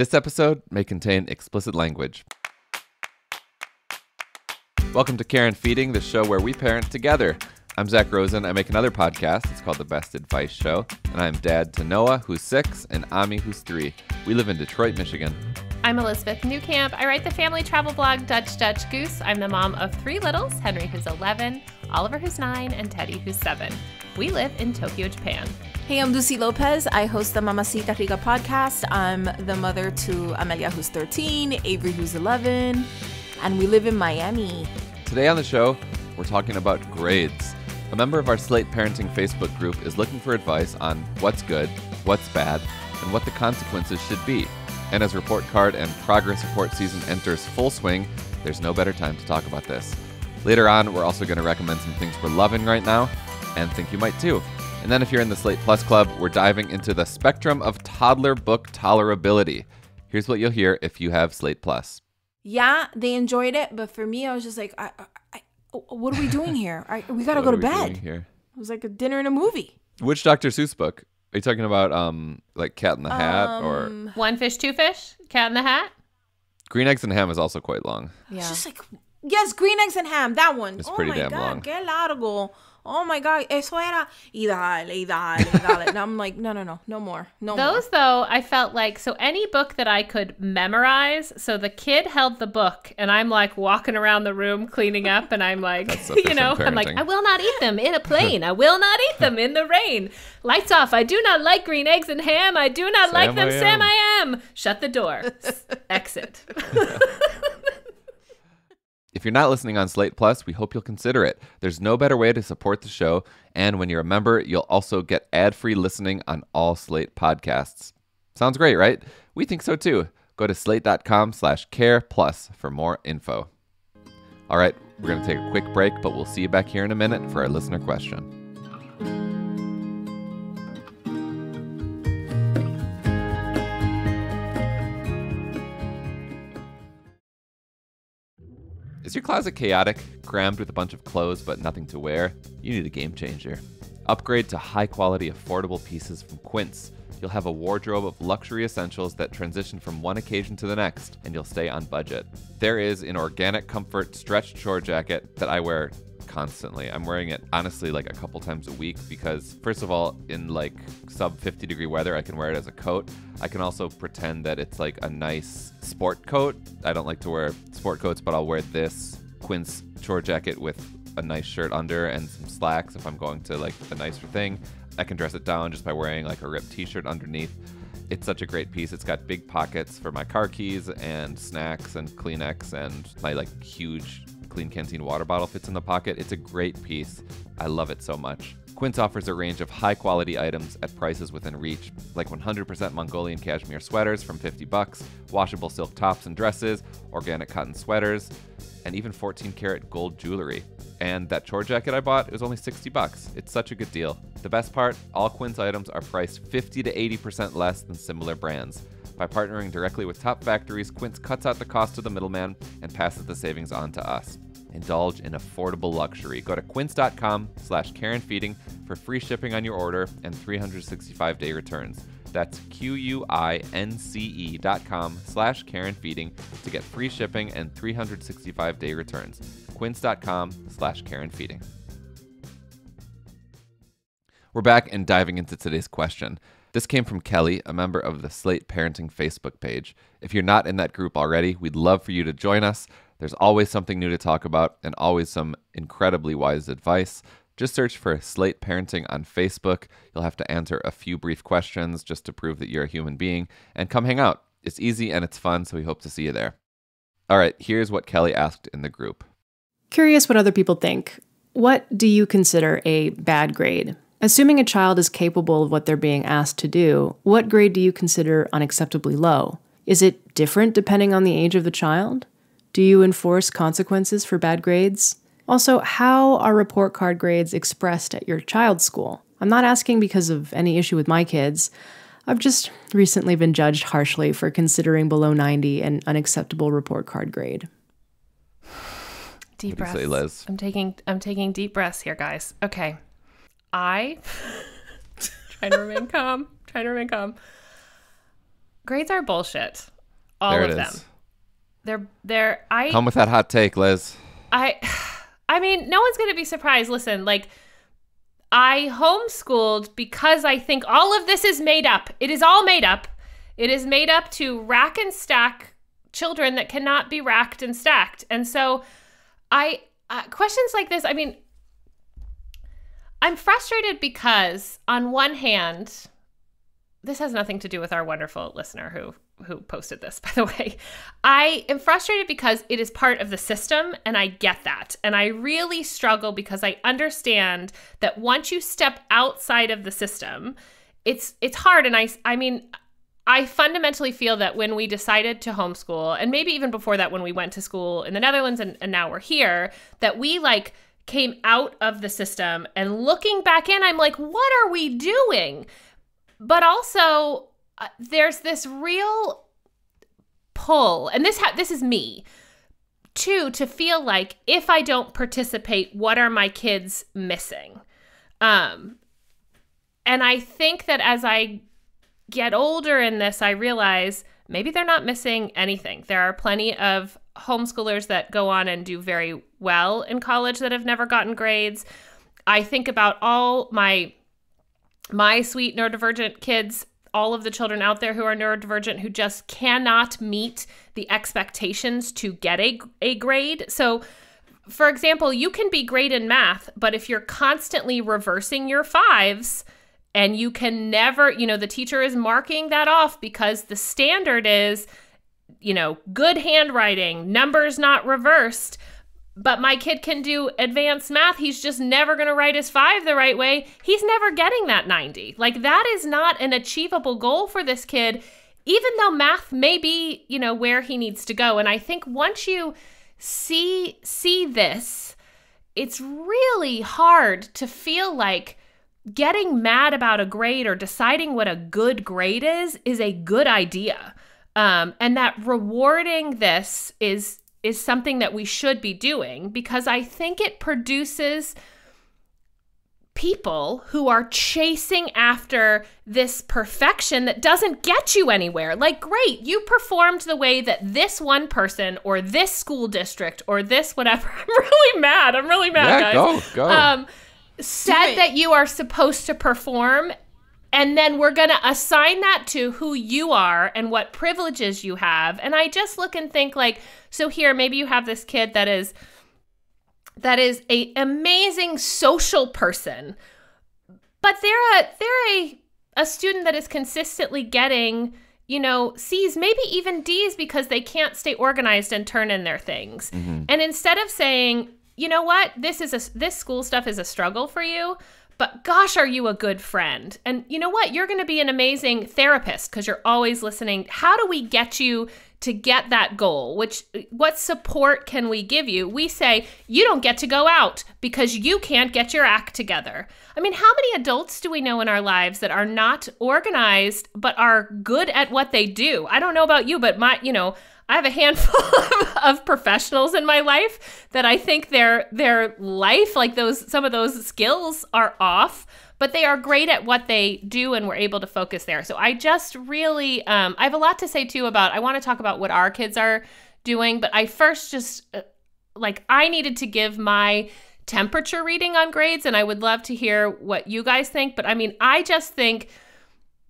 This episode may contain explicit language. Welcome to Care and Feeding, the show where we parent together. I'm Zach Rosen. I make another podcast. It's called The Best Advice Show. And I'm dad to Noah, who's 6, and Ami, who's 3. We live in Detroit, Michigan. I'm Elizabeth Newcamp. I write the family travel blog Dutch Dutch Goose. I'm the mom of 3 littles, Henry, who's 11, Oliver, who's 9, and Teddy, who's 7. We live in Tokyo, Japan. Hey, I'm Lucy Lopez. I host the Mamacita Riga podcast. I'm the mother to Amelia, who's 13, Avery, who's 11, and we live in Miami. Today on the show, we're talking about grades. A member of our Slate Parenting Facebook group is looking for advice on what's good, what's bad, and what the consequences should be. And as report card and progress report season enters full swing, there's no better time to talk about this. Later on, we're also going to recommend some things we're loving right now and think you might too. And then if you're in the Slate Plus Club, we're diving into the spectrum of toddler book tolerability. Here's what you'll hear if you have Slate Plus. Yeah, they enjoyed it, but for me, I was just like, what are we doing here? We got to go to bed. Here? It was like a dinner and a movie. Which Dr. Seuss book? Are you talking about like Cat in the Hat or One Fish, Two Fish? Cat in the Hat? Green Eggs and Ham is also quite long. Yeah. It's just like, yes, Green Eggs and Ham, that one. It's pretty damn long. Qué largo. Oh my God, eso era. Y dale, y dale, y dale. And I'm like, no more. Those though, I felt like, so any book that I could memorize, so the kid held the book and I'm like walking around the room cleaning up and I'm like, you know, parenting. I'm like, I will not eat them in a plane. I will not eat them in the rain. Lights off. I do not like green eggs and ham. I do not like them. Sam, I am. Shut the door. Exit. If you're not listening on Slate Plus, we hope you'll consider it. There's no better way to support the show. And when you're a member, you'll also get ad-free listening on all Slate podcasts. Sounds great, right? We think so too. Go to slate.com/careplus for more info. All right, we're going to take a quick break, but we'll see you back here in a minute for our listener question. Is your closet chaotic, crammed with a bunch of clothes but nothing to wear? You need a game changer. Upgrade to high-quality, affordable pieces from Quince. You'll have a wardrobe of luxury essentials that transition from one occasion to the next, and you'll stay on budget. There is an organic comfort stretched shore jacket that I wear constantly. I'm wearing it, honestly, like a couple times a week because, first of all, in like sub-50-degree weather, I can wear it as a coat. I can also pretend that it's like a nice sport coat. I don't like to wear sport coats, but I'll wear this Quince chore jacket with a nice shirt under and some slacks if I'm going to like a nicer thing. I can dress it down just by wearing like a ripped t-shirt underneath. It's such a great piece. It's got big pockets for my car keys and snacks and Kleenex, and my like huge clean canteen water bottle fits in the pocket. It's a great piece. I love it so much. Quince offers a range of high quality items at prices within reach, like 100% Mongolian cashmere sweaters from $50, washable silk tops and dresses, organic cotton sweaters, and even 14 karat gold jewelry. And that chore jacket I bought, it was only $60. It's such a good deal. The best part, all Quince items are priced 50 to 80% less than similar brands. By partnering directly with top factories, Quince cuts out the cost to the middleman and passes the savings on to us. Indulge in affordable luxury. Go to quince.com/careandfeeding for free shipping on your order and 365-day returns. That's QUINCE.com/careandfeeding to get free shipping and 365-day returns. Quince.com/careandfeeding. We're back and diving into today's question. This came from Kelly, a member of the Slate Parenting Facebook page. If you're not in that group already, we'd love for you to join us. There's always something new to talk about and always some incredibly wise advice. Just search for Slate Parenting on Facebook. You'll have to answer a few brief questions just to prove that you're a human being. And come hang out. It's easy and it's fun, so we hope to see you there. All right, here's what Kelly asked in the group. Curious what other people think. What do you consider a bad grade? Assuming a child is capable of what they're being asked to do, what grade do you consider unacceptably low? Is it different depending on the age of the child? Do you enforce consequences for bad grades? Also, how are report card grades expressed at your child's school? I'm not asking because of any issue with my kids. I've just recently been judged harshly for considering below 90 an unacceptable report card grade. Deep breaths. What do you say, Liz? I'm taking deep breaths here, guys. Okay. Trying to remain calm. Grades are bullshit. All there of it them. Is. They're I come with that hot take, Liz. I mean, no one's gonna be surprised. Listen, like, I homeschooled because I think all of this is made up. It is all made up. It is made up to rack and stack children that cannot be racked and stacked. And so I questions like this, I mean, I'm frustrated because on one hand, this has nothing to do with our wonderful listener who posted this, by the way. I am frustrated because it is part of the system, and I get that. And I really struggle because I understand that once you step outside of the system, it's hard. And I mean, I fundamentally feel that when we decided to homeschool, and maybe even before that when we went to school in the Netherlands and now we're here, that we like came out of the system, and looking back in, I'm like, what are we doing? But also, there's this real pull, and this is me, too, to feel like if I don't participate, what are my kids missing? And I think that as I get older in this, I realize maybe they're not missing anything. There are plenty of homeschoolers that go on and do very well in college that have never gotten grades. I think about all my sweet neurodivergent kids, all of the children out there who are neurodivergent who just cannot meet the expectations to get a grade. So, for example, you can be great in math, but if you're constantly reversing your fives and you can never, you know, the teacher is marking that off because the standard is, you know, good handwriting, numbers not reversed, but my kid can do advanced math. He's just never going to write his five the right way. He's never getting that 90. Like, that is not an achievable goal for this kid, even though math may be, you know, where he needs to go. And I think once you see this, it's really hard to feel like getting mad about a grade or deciding what a good grade is a good idea. And that rewarding this is something that we should be doing, because I think it produces people who are chasing after this perfection that doesn't get you anywhere. Like, great, you performed the way that this one person or this school district or this whatever, I'm really mad, yeah, guys. Go. Said that you are supposed to perform, and then we're going to assign that to who you are and what privileges you have. And I just look and think, like, so here, maybe you have this kid that is a amazing social person, but they're a student that is consistently getting, you know, C's, maybe even D's, because they can't stay organized and turn in their things. Mm-hmm. And instead of saying, you know what, this school stuff is a struggle for you, but gosh, are you a good friend? And you know what? You're going to be an amazing therapist because you're always listening. How do we get you to get that goal? What support can we give you? We say, you don't get to go out because you can't get your act together. I mean, how many adults do we know in our lives that are not organized but are good at what they do? I don't know about you, but I have a handful of professionals in my life that I think their life, like some of those skills are off, but they are great at what they do and we're able to focus there. So I just really, I have a lot to say too about, I want to talk about what our kids are doing, but I first just, I needed to give my temperature reading on grades, and I would love to hear what you guys think. But I mean, I just think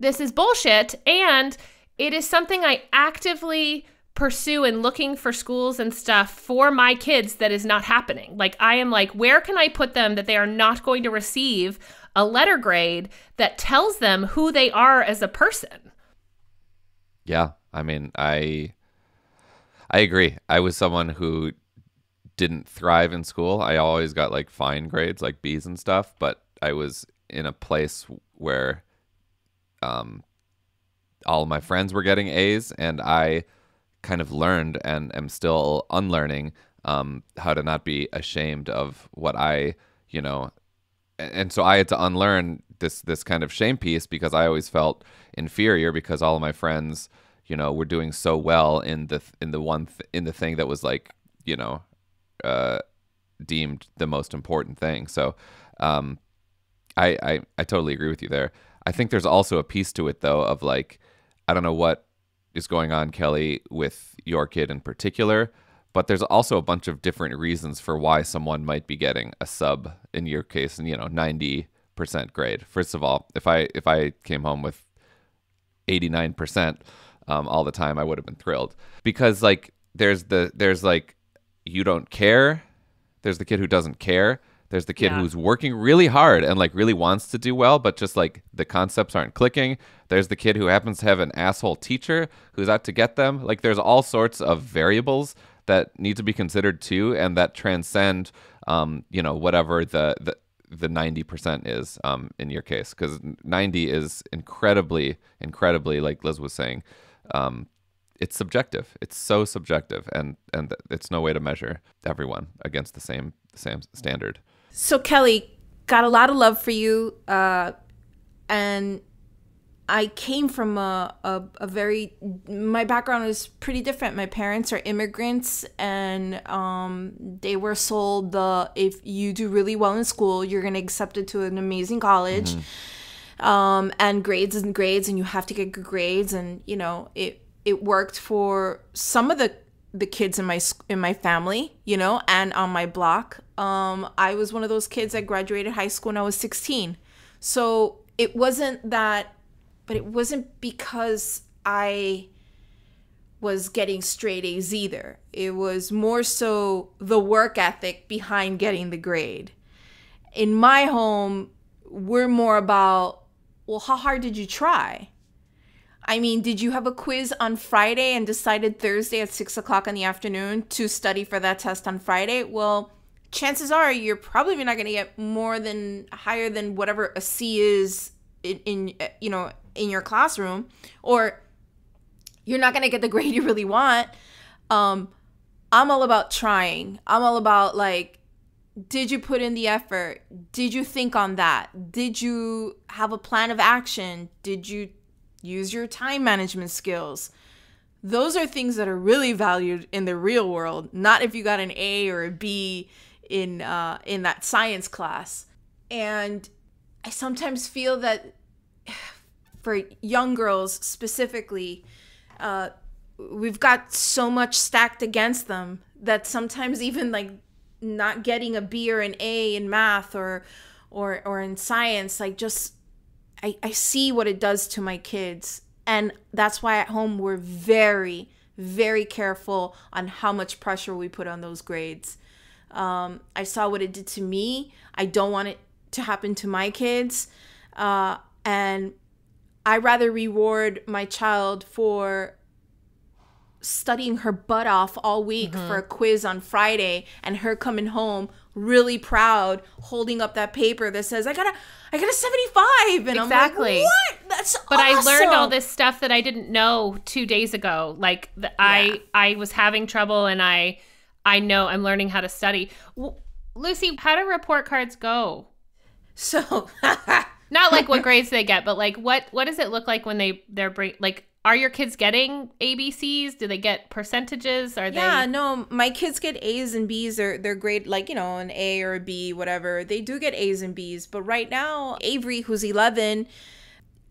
this is bullshit, and it is something I actively pursue in looking for schools and stuff for my kids that is not happening. Like, I am like, where can I put them that they are not going to receive a letter grade that tells them who they are as a person? Yeah, I mean, I agree. I was someone who didn't thrive in school. I always got like fine grades, like B's and stuff, but I was in a place where all of my friends were getting A's, and I kind of learned and am still unlearning how to not be ashamed of what I, you know, and so I had to unlearn this kind of shame piece, because I always felt inferior because all of my friends, you know, were doing so well in the thing that was like, you know, deemed the most important thing. So I totally agree with you there. I think there's also a piece to it though of like, I don't know what is going on, Kelly, with your kid in particular, but there's also a bunch of different reasons for why someone might be getting a sub, in your case, and, you know, 90% grade. First of all, if I came home with 89% all the time, I would have been thrilled, because like there's you don't care. There's the kid who doesn't care. There's the kid who's working really hard and like really wants to do well, but just like the concepts aren't clicking. There's the kid who happens to have an asshole teacher who's out to get them. Like there's all sorts of variables that need to be considered too, and that transcend, you know, whatever the 90% is in your case, because 90 is incredibly, like Liz was saying, it's subjective. It's so subjective, and it's no way to measure everyone against the same standard. So Kelly, got a lot of love for you, and I came from a very, my background is pretty different. My parents are immigrants, and they were sold the, if you do really well in school, you're going to accept it to an amazing college, and grades and grades, and you have to get good grades. And, you know, it worked for some of the kids in my family, you know, and on my block. I was one of those kids that graduated high school when I was 16. So it wasn't that, but it wasn't because I was getting straight A's either. It was more so the work ethic behind getting the grade. In my home, we're more about, well, how hard did you try? I mean, did you have a quiz on Friday and decided Thursday at 6 o'clock in the afternoon to study for that test on Friday? Well, chances are you're probably not going to get more than higher than whatever a C is in your classroom, or you're not going to get the grade you really want. I'm all about trying. I'm all about like, did you put in the effort? Did you think on that? Did you have a plan of action? Did you use your time management skills? Those are things that are really valued in the real world, not if you got an A or a B in that science class. And I sometimes feel that for young girls specifically, we've got so much stacked against them that sometimes even like not getting a B or an A in math or in science, like just I see what it does to my kids. And that's why at home we're very, very careful on how much pressure we put on those grades. I saw what it did to me. I don't want it to happen to my kids. And I rather reward my child for studying her butt off all week for a quiz on Friday and her coming home really proud, holding up that paper that says, I got a 75. And exactly. I'm like, what? That's awesome. But I learned all this stuff that I didn't know 2 days ago. Like I was having trouble, and I know I'm learning how to study. Well, Lucy, how do report cards go? So not like what grades they get, but like what does it look like when they're like, are your kids getting ABCs? Do they get percentages? Are they? Yeah, no, my kids get A's and B's. They're great, like, you know, an A or a B, whatever. They do get A's and B's. But right now, Avery, who's 11,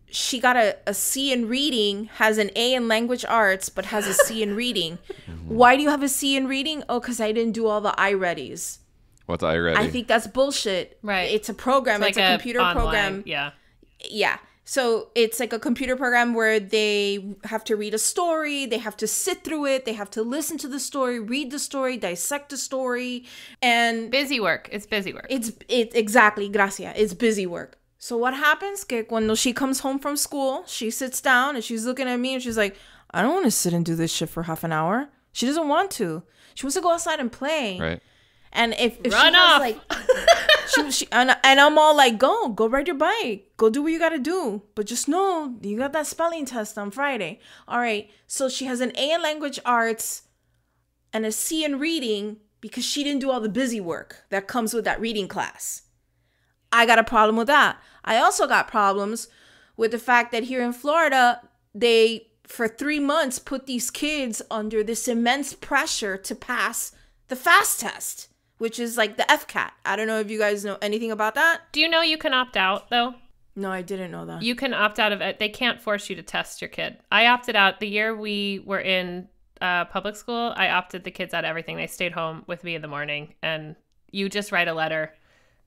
she got a C in reading, has an A in language arts, but has a C in reading. Why do you have a C in reading? Oh, because I didn't do all the iReadies. What's iReady? I think that's bullshit. Right. It's a program. It's like a computer online program. Yeah. Yeah. So it's like a computer program where they have to read a story, they have to sit through it, they have to listen to the story, read the story, dissect the story, and... busy work. It's busy work. It's exactly, gracias. It's busy work. So what happens, que cuando she comes home from school, she sits down and she's looking at me and she's like, I don't want to sit and do this shit for half an hour. She doesn't want to. She wants to go outside and play. Right. And if Run she off. Has like... and I'm all like, go ride your bike, go do what you gotta do, but just know you got that spelling test on Friday. All right, so she has an A in language arts and a C in reading because she didn't do all the busy work that comes with that reading class. I got a problem with that. I also got problems with the fact that here in Florida, they for 3 months put these kids under this immense pressure to pass the FAST test, which is like the FCAT. I don't know if you guys know anything about that. Do you know you can opt out, though? No, I didn't know that. You can opt out of it. They can't force you to test your kid. I opted out. The year we were in public school, I opted the kids out of everything. They stayed home with me in the morning, and you just write a letter.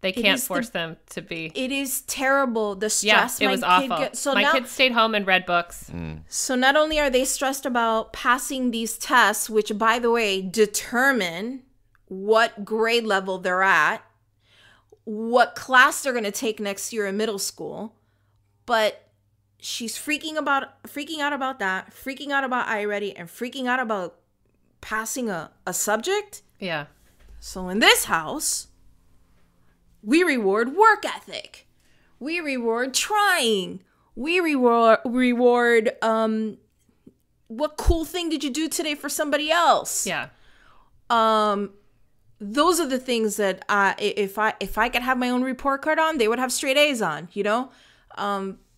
They can't force them to be. It is terrible. The stress. Yeah, it was awful. My kids stayed home and read books. Mm. So not only are they stressed about passing these tests, which, by the way, determine what grade level they're at, what class they're going to take next year in middle school, but she's freaking out about that, freaking out about iReady, and freaking out about passing a subject. Yeah. So in this house, we reward work ethic. We reward trying. We reward what cool thing did you do today for somebody else? Yeah. Those are the things that if I could have my own report card on, they would have straight A's on, you know?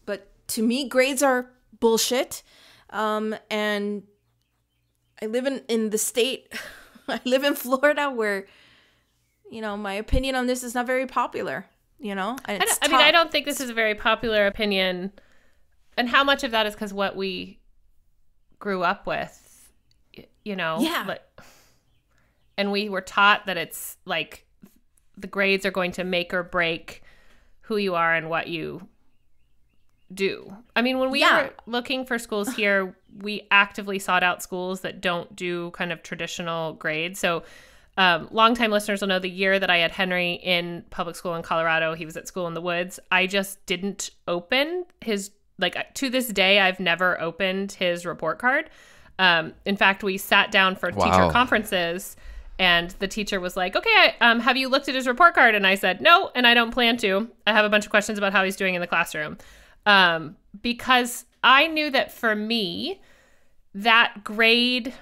But to me, grades are bullshit. And I live in the state, I live in Florida where, you know, my opinion on this is not very popular, you know? And I don't think this is a very popular opinion. And how much of that is because what we grew up with, you know? Yeah. And we were taught that it's like the grades are going to make or break who you are and what you do. I mean, when we were looking for schools here, we actively sought out schools that don't do kind of traditional grades. So longtime listeners will know the year that I had Henry in public school in Colorado, he was at School in the Woods. I just didn't open his, like, to this day, I've never opened his report card. In fact, we sat down for teacher conferences. And the teacher was like, okay, have you looked at his report card? And I said, no, and I don't plan to. I have a bunch of questions about how he's doing in the classroom. Because I knew that for me, that grade,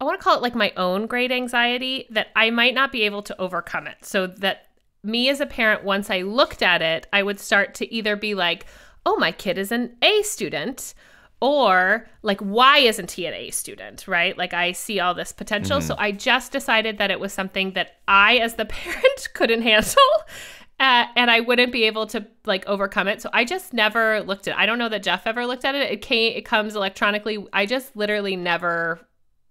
I want to call it like my own grade anxiety, that I might not be able to overcome it. So that me as a parent, once I looked at it, I would start to either be like, oh, my kid is an A student, or like, why isn't he an A student, right? Like, I see all this potential. Mm-hmm. So I just decided that it was something that I, as the parent, couldn't handle, and I wouldn't be able to like overcome it. So I just never looked at it. I don't know that Jeff ever looked at it. It comes electronically. I just literally never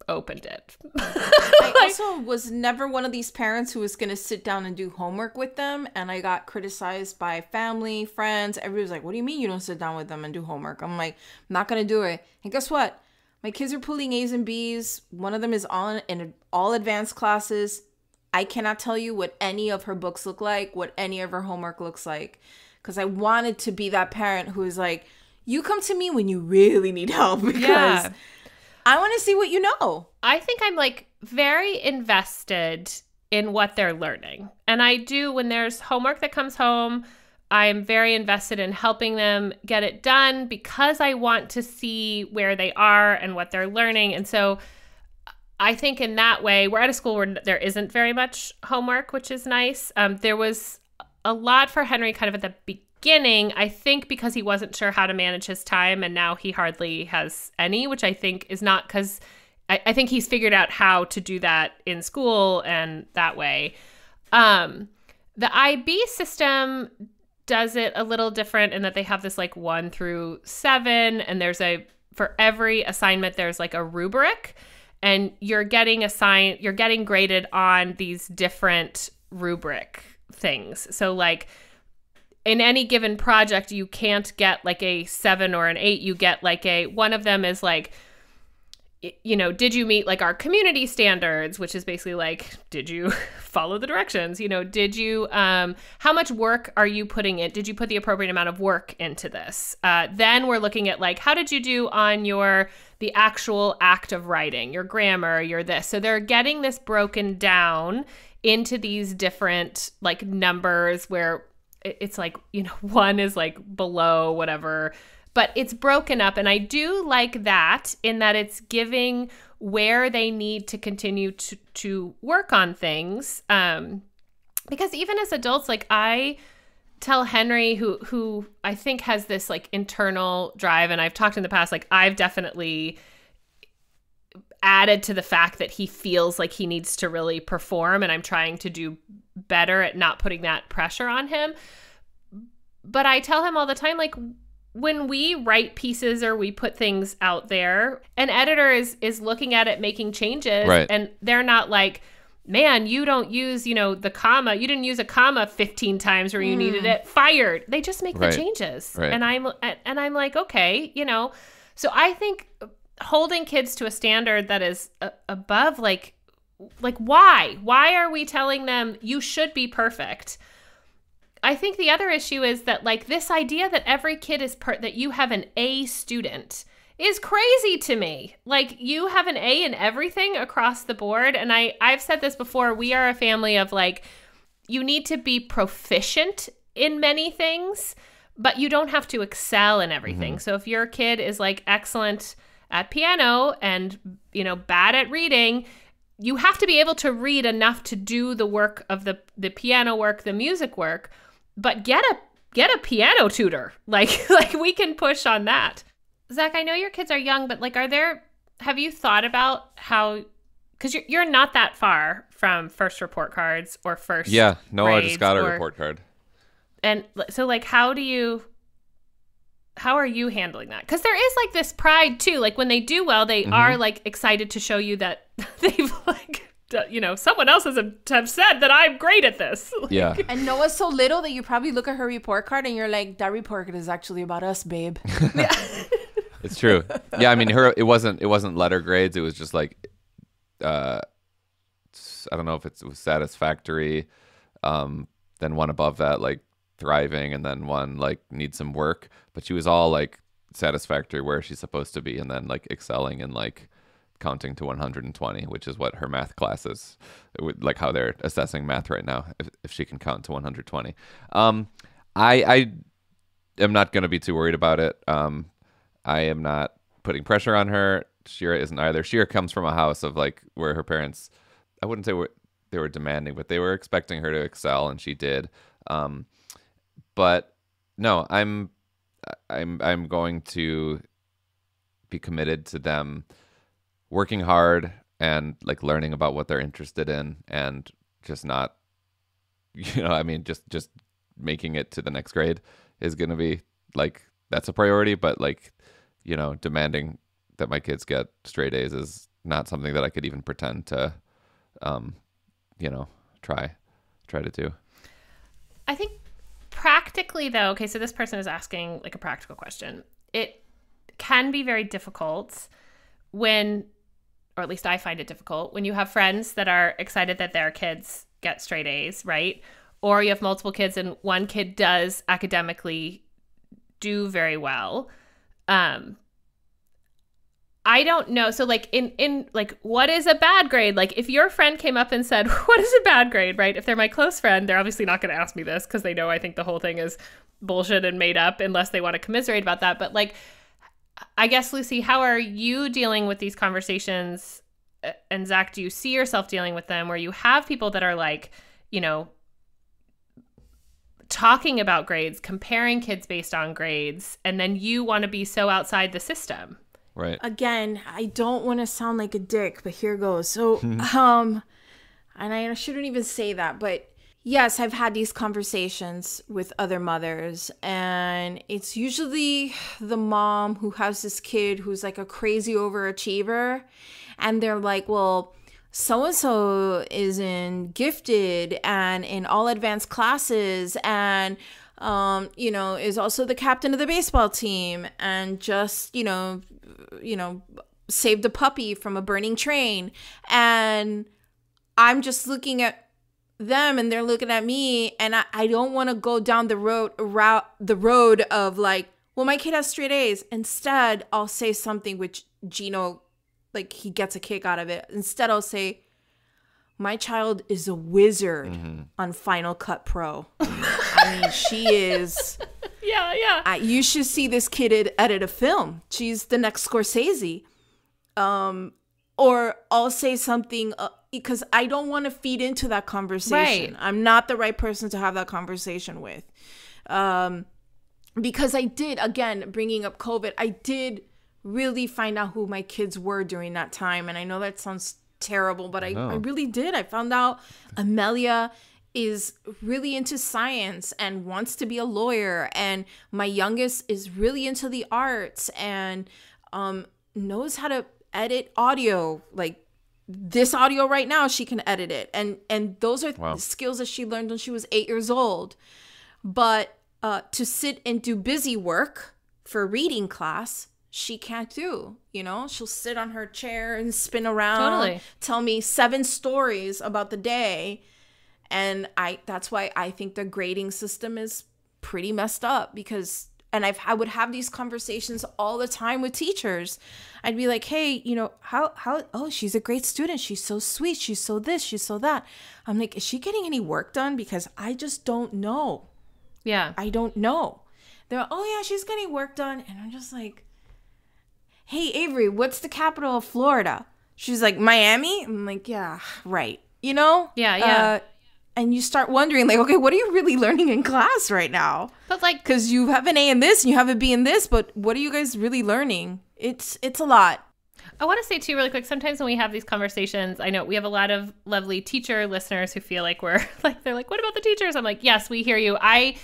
opened it. I also was never one of these parents who was going to sit down and do homework with them. And I got criticized by family, friends. Everybody's like, what do you mean you don't sit down with them and do homework? I'm like, I'm not going to do it. And guess what? My kids are pulling A's and B's. One of them is on in all advanced classes. I cannot tell you what any of her books look like, what any of her homework looks like. Because I wanted to be that parent who is like, you come to me when you really need help, because I want to see what you know. I think I'm like very invested in what they're learning. And I do, when there's homework that comes home, I'm very invested in helping them get it done because I want to see where they are and what they're learning. And so I think in that way, we're at a school where there isn't very much homework, which is nice. There was a lot for Henry kind of at the beginning, I think, because he wasn't sure how to manage his time, and now he hardly has any, which I think is not because I think he's figured out how to do that in school and that way. The IB system does it a little different in that they have this like 1 through 7, and there's for every assignment, there's like a rubric, and you're getting graded on these different rubric things. So like, in any given project, you can't get like a 7 or an 8. You get like one of them is like, you know, did you meet like our community standards, which is basically like, did you follow the directions? You know, did you, how much work are you putting in? Did you put the appropriate amount of work into this? Then we're looking at like, how did you do on the actual act of writing, your grammar, your this. So they're getting this broken down into these different like numbers where it's like, you know, 1 is like below whatever, but it's broken up. And I do like that in that it's giving where they need to continue to work on things. Because even as adults, like I tell Henry, who I think has this like internal drive, and I've talked in the past, like I've definitely added to the fact that he feels like he needs to really perform, and I'm trying to do better at not putting that pressure on him. But I tell him all the time, like, when we write pieces or we put things out there, an editor is looking at it, making changes. Right. And they're not like, man, you don't use, you know, the comma. You didn't use a comma 15 times where you needed it. Fired. They just make the changes. Right. And I'm like, okay, you know. So I think holding kids to a standard that is above, like why? Why are we telling them you should be perfect? I think the other issue is that, like, this idea that every kid is that you have an A student is crazy to me. Like, you have an A in everything across the board. And I've said this before. We are a family of, like, you need to be proficient in many things, but you don't have to excel in everything. Mm-hmm. So if your kid is, like, excellent at piano and, you know, bad at reading, you have to be able to read enough to do the work of the piano work, the music work, but get a piano tutor. Like we can push on that. Zach, I know your kids are young, but, like, have you thought about how, because you're not that far from first report cards or first grades. Yeah, no, I just got a report card. And so, like, how are you handling that? Because there is, like, this pride too. Like, when they do well, they are, like, excited to show you that they've, like, you know, someone else has have said that I'm great at this. Like, yeah. And Noah's so little that you probably look at her report card and you're like, that report card is actually about us, babe. Yeah. It's true. Yeah, I mean, it wasn't letter grades. It was just like, I don't know if it was satisfactory, then one above that, like, thriving, and then one, like, needs some work. But she was all, like, satisfactory where she's supposed to be, and then, like, excelling and, like, counting to 120, which is what her math class is, like, how they're assessing math right now, if she can count to 120. I am not going to be too worried about it. I am not putting pressure on her. Shira isn't either. Shira comes from a house of, like, where her parents, I wouldn't say they were demanding, but they were expecting her to excel, and she did. But no, I'm going to be committed to them working hard and, like, learning about what they're interested in, and just not, you know, I mean, just making it to the next grade is going to be, like, that's a priority, but, like, you know, demanding that my kids get straight A's is not something that I could even pretend to, you know, try to do. I think practically, though, okay, so this person is asking, like, a practical question. It can be very difficult when, or at least I find it difficult, when you have friends that are excited that their kids get straight A's, right? Or you have multiple kids and one kid does academically do very well. I don't know. So, like, in like, what is a bad grade? Like, if your friend came up and said, what is a bad grade, right? If they're my close friend, they're obviously not going to ask me this, because they know I think the whole thing is bullshit and made up, unless they want to commiserate about that. But, like, I guess, Lucy, how are you dealing with these conversations? And Zach, do you see yourself dealing with them, where you have people that are, like, you know, talking about grades, comparing kids based on grades, and then you want to be so outside the system? Right. Again, I don't want to sound like a dick, but here goes. So, and I shouldn't even say that, but yes, I've had these conversations with other mothers, and it's usually the mom who has this kid who's, like, a crazy overachiever, and they're like, well, so-and-so is in gifted and in all advanced classes, and you know, is also the captain of the baseball team, and just, you know, saved a puppy from a burning train. And I'm just looking at them, and they're looking at me, and I don't want to go down the road of, like, well, my kid has straight A's. Instead, I'll say something which Gino, like, he gets a kick out of it. Instead, I'll say, my child is a wizard on Final Cut Pro. I mean, she is. Yeah, yeah. You should see this kid edit a film. She's the next Scorsese. Or I'll say something, because I don't want to feed into that conversation. Right. I'm not the right person to have that conversation with. Because I did, again, bringing up COVID, I did really find out who my kids were during that time. And I know that sounds terrible, but I really did. I found out Amelia is really into science and wants to be a lawyer, and my youngest is really into the arts and knows how to edit audio. Like this audio right now, she can edit it, and those are skills that she learned when she was 8 years old. But to sit and do busy work for reading class, she can't do. You know, she'll sit on her chair and spin around, tell me 7 stories about the day. And that's why I think the grading system is pretty messed up, because, and I would have these conversations all the time with teachers. I'd be like, hey, you know, oh, she's a great student. She's so sweet. She's so this, she's so that. I'm like, is she getting any work done? Because I just don't know. Yeah. I don't know. They're like, oh yeah, she's getting work done. And I'm just like, hey, Avery, what's the capital of Florida? She's like, Miami? I'm like, yeah, right. You know? Yeah, yeah. And you start wondering, like, okay, what are you really learning in class right now? But like, because you have an A in this and you have a B in this, but what are you guys really learning? It's a lot. I want to say too, really quick, sometimes when we have these conversations, I know we have a lot of lovely teacher listeners who feel like we're like, they're like, what about the teachers? I'm like, yes, we hear you. I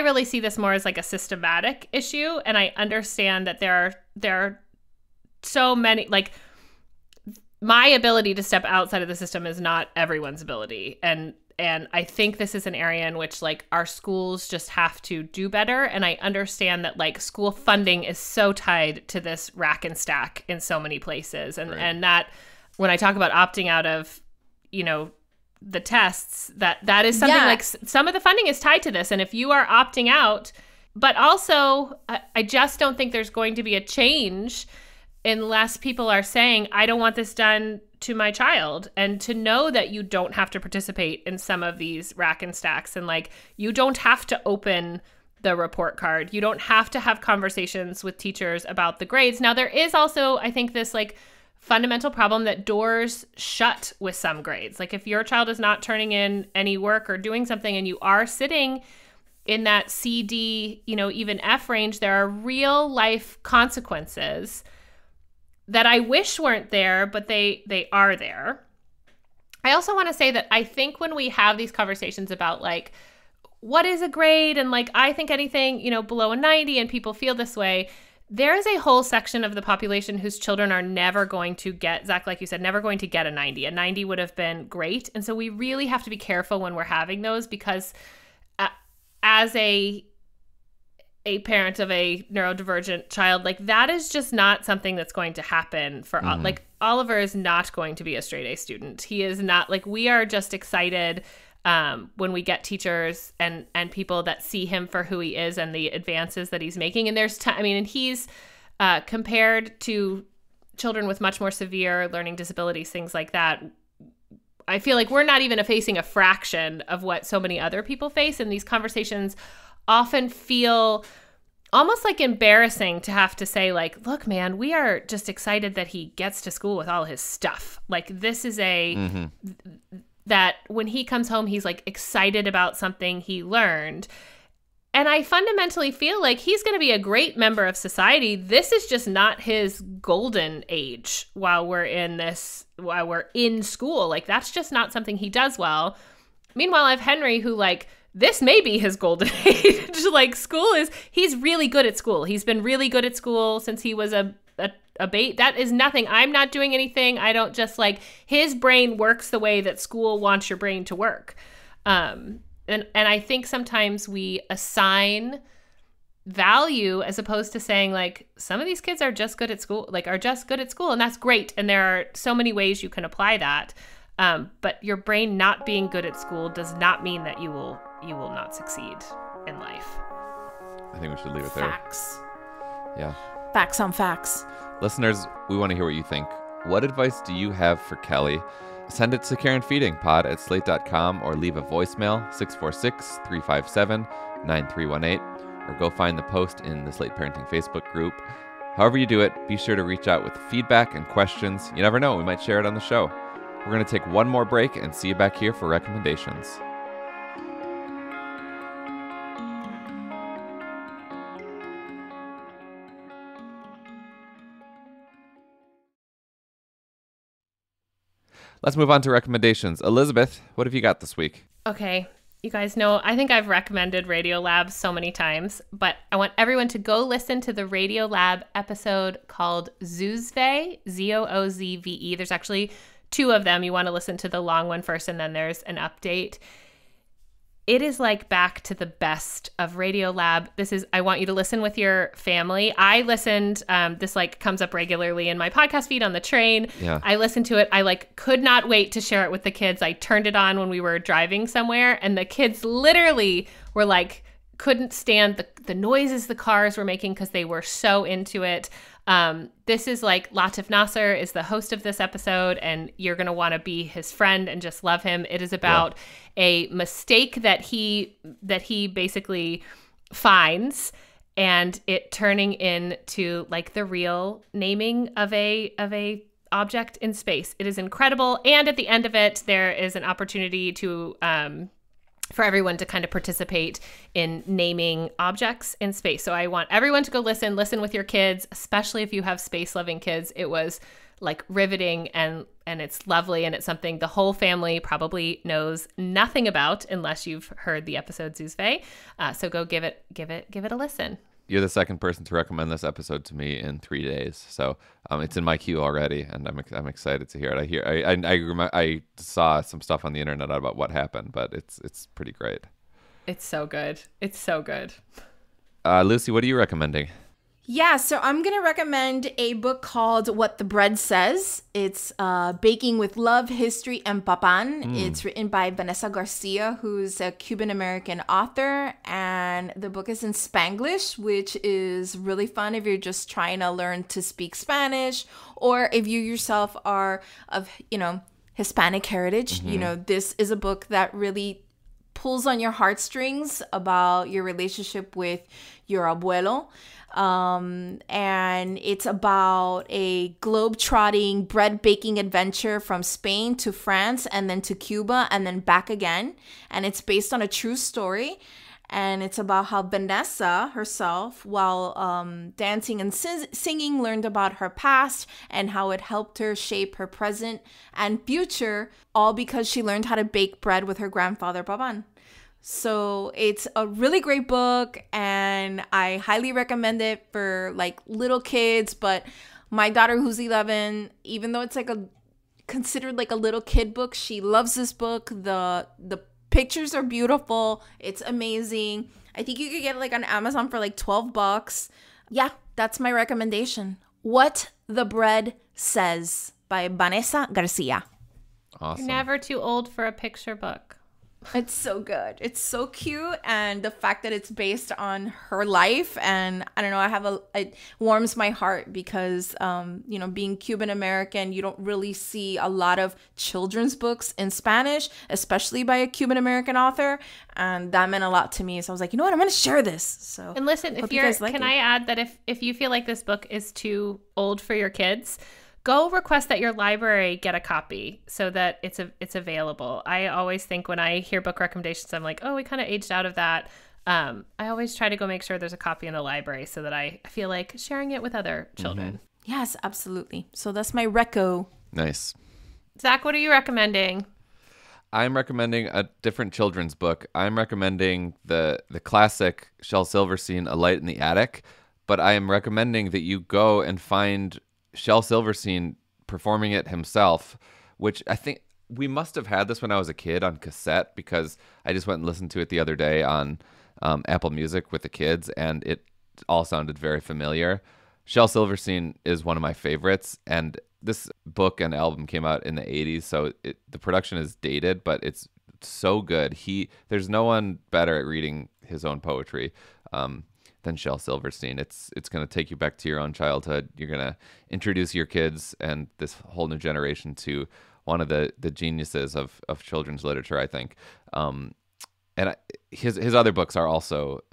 really see this more as like a systematic issue, and I understand that there are so many, like, my ability to step outside of the system is not everyone's ability. And I think this is an area in which like our schools just have to do better. And I understand that like school funding is so tied to this rack and stack in so many places. And, and that when I talk about opting out of, you know, the tests, that is something like some of the funding is tied to this. And if you are opting out, but also I just don't think there's going to be a change unless people are saying, I don't want this done to my child. And to know that you don't have to participate in some of these rack and stacks, and like, you don't have to open the report card. You don't have to have conversations with teachers about the grades. Now there is also, I think, this like fundamental problem that doors shut with some grades. Like if your child is not turning in any work or doing something and you are sitting in that C, D, you know, even F range, there are real life consequences that I wish weren't there, but they are there. I also want to say that I think when we have these conversations about like, what is a grade? And like, I think anything, you know, below a 90 and people feel this way, there is a whole section of the population whose children are never going to get, Zach, like you said, never going to get a 90. A 90 would have been great. And so we really have to be careful when we're having those, because as a parent of a neurodivergent child, like that is just not something that's going to happen for, like Oliver is not going to be a straight A student. He is not, like, we are just excited when we get teachers and people that see him for who he is and the advances that he's making. And there's I mean, and he's compared to children with much more severe learning disabilities, things like that. I feel like we're not even facing a fraction of what so many other people face. And these conversations often feel almost like embarrassing to have to say, like, look, man, we are just excited that he gets to school with all his stuff. Like this is a, that when he comes home, he's like excited about something he learned. And I fundamentally feel like he's going to be a great member of society. This is just not his golden age while we're in school. Like that's just not something he does well. Meanwhile, I have Henry who like, this may be his golden age. Like school is, he's really good at school. He's been really good at school since he was a babe. That is nothing. I'm not doing anything. I don't just like, his brain works the way that school wants your brain to work. And I think sometimes we assign value as opposed to saying like, some of these kids are just good at school, and that's great. And there are so many ways you can apply that. But your brain not being good at school does not mean that you will not succeed in life. I think we should leave it there. Facts. Yeah. Facts on facts. Listeners, we want to hear what you think. What advice do you have for Kelly? Send it to Care and Feeding Pod at slate.com or leave a voicemail 646-357-9318 or go find the post in the Slate Parenting Facebook group. However you do it, be sure to reach out with feedback and questions. You never know, we might share it on the show. We're going to take one more break and see you back here for recommendations. Let's move on to recommendations. Elizabeth, what have you got this week? Okay. You guys know, I think I've recommended Radiolab so many times, but I want everyone to go listen to the Radiolab episode called Zoozve, Zoozve. There's actually two of them. You want to listen to the long one first, and then there's an update. It is like back to the best of Radiolab. This is, I want you to listen with your family. I listened, this like comes up regularly in my podcast feed on the train. Yeah. I listened to it. I like could not wait to share it with the kids. I turned it on when we were driving somewhere, and the kids literally were like, couldn't stand the noises the cars were making because they were so into it. This is like Latif Nasser is the host of this episode, and you're going to want to be his friend and just love him. It is about a mistake that he basically finds, and it turning into like the real naming of a object in space. It is incredible. And at the end of it, there is an opportunity to, for everyone to kind of participate in naming objects in space. So I want everyone to go listen with your kids, especially if you have space-loving kids. It was like riveting and it's lovely, and it's something the whole family probably knows nothing about unless you've heard the episode Zoozve. So go give it a listen. You're the second person to recommend this episode to me in 3 days, so it's in my queue already, and I'm excited to hear it. I saw some stuff on the internet about what happened, but it's pretty great. It's so good. It's so good. Lucy, what are you recommending? Yeah, so I'm gonna recommend a book called What the Bread Says. It's Baking with Love, History, and Papan. It's written by Vanessa Garcia, who's a Cuban-American author, and the book is in Spanglish, which is really fun if you're just trying to learn to speak Spanish, or if you yourself are of, you know, Hispanic heritage. You know, this is a book that really pulls on your heartstrings about your relationship with your abuelo. And it's about a globe-trotting bread baking adventure from Spain to France and then to Cuba and then back again. And it's based on a true story. And it's about how Vanessa herself, while dancing and singing, learned about her past and how it helped her shape her present and future, all because she learned how to bake bread with her grandfather, Papan. So it's a really great book, and I highly recommend it for like little kids. But my daughter, who's 11, even though it's like a considered like a little kid book, she loves this book. The pictures are beautiful. It's amazing. I think you could get it like on Amazon for like $12. Yeah, that's my recommendation. What the Bread Says by Vanessa Garcia. Awesome. You're never too old for a picture book. It's so good. It's so cute. And the fact that it's based on her life, and I don't know, it warms my heart because, you know, being Cuban American, you don't really see a lot of children's books in Spanish, especially by a Cuban American author. And that meant a lot to me. So I was like, you know what, I'm going to share this. So, and listen, if you're, can I add that if you feel like this book is too old for your kids, go request that your library get a copy so that it's available. I always think when I hear book recommendations, I'm like, oh, we kind of aged out of that. I always try to go make sure there's a copy in the library so that I feel like sharing it with other children. Yes, absolutely. So that's my reco. Nice. Zach, what are you recommending? I'm recommending a different children's book. I'm recommending the classic Shel Silverstein, A Light in the Attic. But I am recommending that you go and find Shel Silverstein performing it himself, which I think we must have had this when I was a kid on cassette, because I just went and listened to it the other day on Apple Music with the kids, and it all sounded very familiar. Shel Silverstein is one of my favorites, and this book and album came out in the 80s, so the production is dated, but it's so good. There's no one better at reading his own poetry than Shel Silverstein. It's going to take you back to your own childhood. You're going to introduce your kids and this whole new generation to one of the geniuses of children's literature, I think. And his other books are also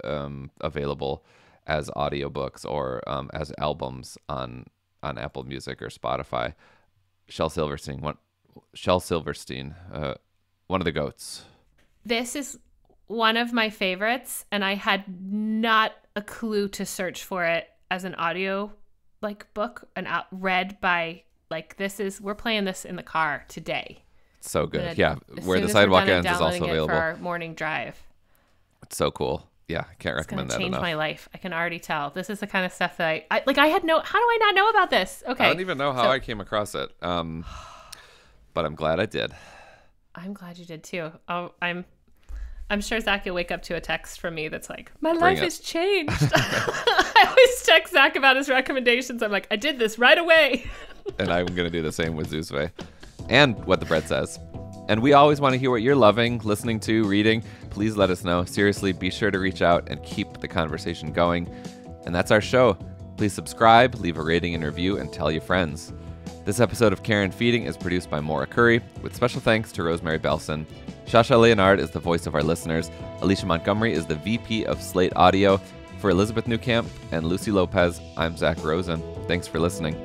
available as audiobooks or as albums on Apple Music or Spotify. Shel Silverstein, one of the goats. This is one of my favorites, and I had not a clue to search for it as an audio like book and read by Like we're playing this in the car today. It's so good. Yeah. Where the Sidewalk Ends is also available. For our morning drive. It's so cool. Yeah, I can't recommend that enough. It's going to change my life. I can already tell. This is the kind of stuff that I had no, how do I not know about this? Okay. I don't even know how I came across it. But I'm glad I did. I'm glad you did too. Oh, I'm sure Zach, you'll wake up to a text from me that's like, my life has changed. I always text Zach about his recommendations. I'm like, I did this right away. And I'm going to do the same with Zoozve and What the Bread Says. And we always want to hear what you're loving, listening to, reading. Please let us know. Seriously, be sure to reach out and keep the conversation going. And that's our show. Please subscribe, leave a rating and review, and tell your friends. This episode of Care and Feeding is produced by Maura Currie, with special thanks to Rosemary Belson. Shasha Leonard is the voice of our listeners. Alicia Montgomery is the VP of Slate Audio. For Elizabeth Newcamp and Lucy Lopez, I'm Zach Rosen. Thanks for listening.